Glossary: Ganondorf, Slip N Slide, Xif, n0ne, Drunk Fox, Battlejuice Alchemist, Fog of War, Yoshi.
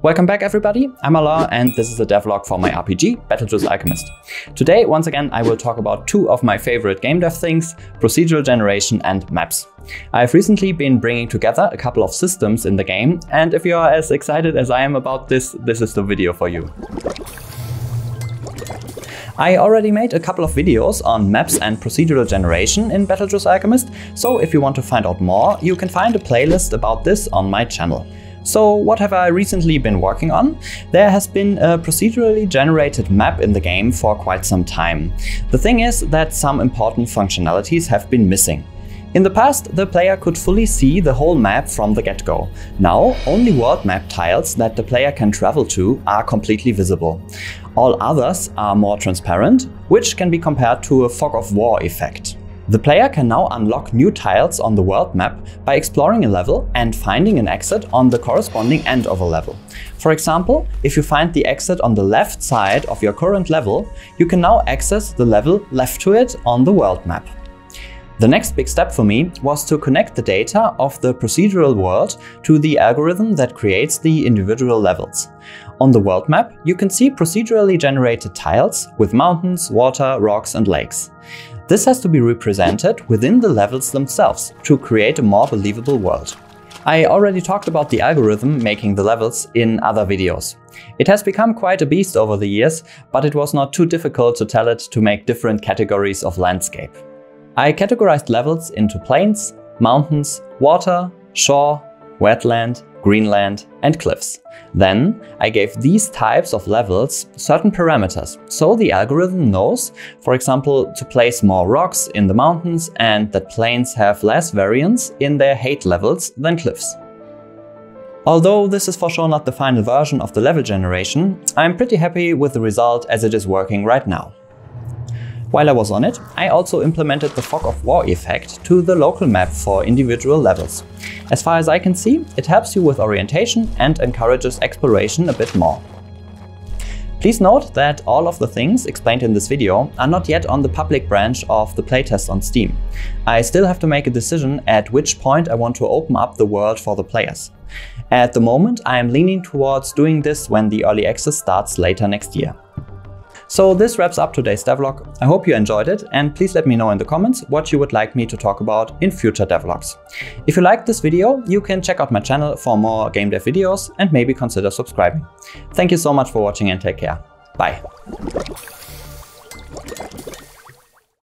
Welcome back everybody, I'm Alar and this is a devlog for my RPG, Battlejuice Alchemist. Today, once again, I will talk about two of my favorite game dev things, procedural generation and maps. I've recently been bringing together a couple of systems in the game, and if you are as excited as I am about this, this is the video for you. I already made a couple of videos on maps and procedural generation in Battlejuice Alchemist, so if you want to find out more, you can find a playlist about this on my channel. So what have I recently been working on? There has been a procedurally generated map in the game for quite some time. The thing is that some important functionalities have been missing. In the past, the player could fully see the whole map from the get-go. Now, only world map tiles that the player can travel to are completely visible. All others are more transparent, which can be compared to a fog of war effect. The player can now unlock new tiles on the world map by exploring a level and finding an exit on the corresponding end of a level. For example, if you find the exit on the left side of your current level, you can now access the level left to it on the world map. The next big step for me was to connect the data of the procedural world to the algorithm that creates the individual levels. On the world map, you can see procedurally generated tiles with mountains, water, rocks and lakes. This has to be represented within the levels themselves to create a more believable world. I already talked about the algorithm making the levels in other videos. It has become quite a beast over the years, but it was not too difficult to tell it to make different categories of landscape. I categorized levels into plains, mountains, water, shore, wetland, Greenland and cliffs. Then I gave these types of levels certain parameters, so the algorithm knows, for example, to place more rocks in the mountains and that plains have less variance in their height levels than cliffs. Although this is for sure not the final version of the level generation, I'm pretty happy with the result as it is working right now. While I was on it, I also implemented the fog of war effect to the local map for individual levels. As far as I can see, it helps you with orientation and encourages exploration a bit more. Please note that all of the things explained in this video are not yet on the public branch of the playtest on Steam. I still have to make a decision at which point I want to open up the world for the players. At the moment, I am leaning towards doing this when the early access starts later next year. So this wraps up today's devlog. I hope you enjoyed it and please let me know in the comments what you would like me to talk about in future devlogs. If you liked this video, you can check out my channel for more game dev videos and maybe consider subscribing. Thank you so much for watching and take care. Bye.